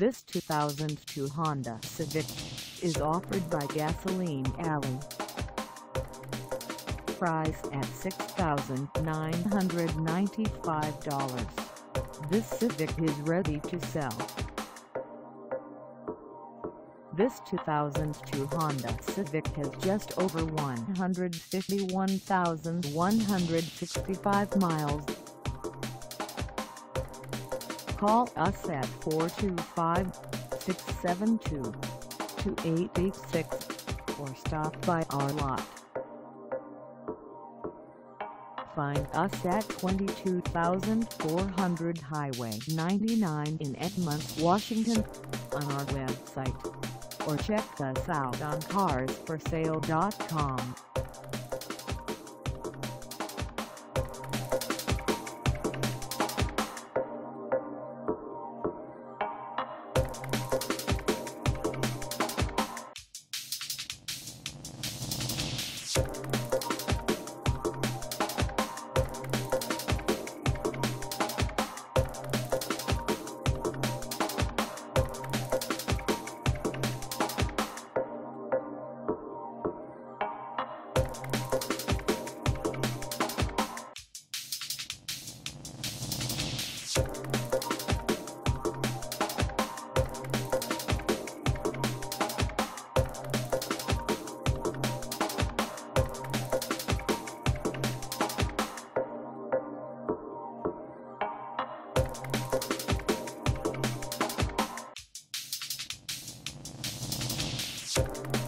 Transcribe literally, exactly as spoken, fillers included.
This two thousand two Honda Civic is offered by Gasoline Alley. Priced at six thousand nine hundred ninety-five dollars, this Civic is ready to sell. This two thousand two Honda Civic has just over one hundred fifty-one thousand one hundred sixty-five miles. Call us at four two five, six seven two, two eight eight six or stop by our lot. Find us at twenty-two thousand four hundred Highway ninety-nine in Edmonds, Washington on our website, or check us out on cars for sale dot com. We'll be right back.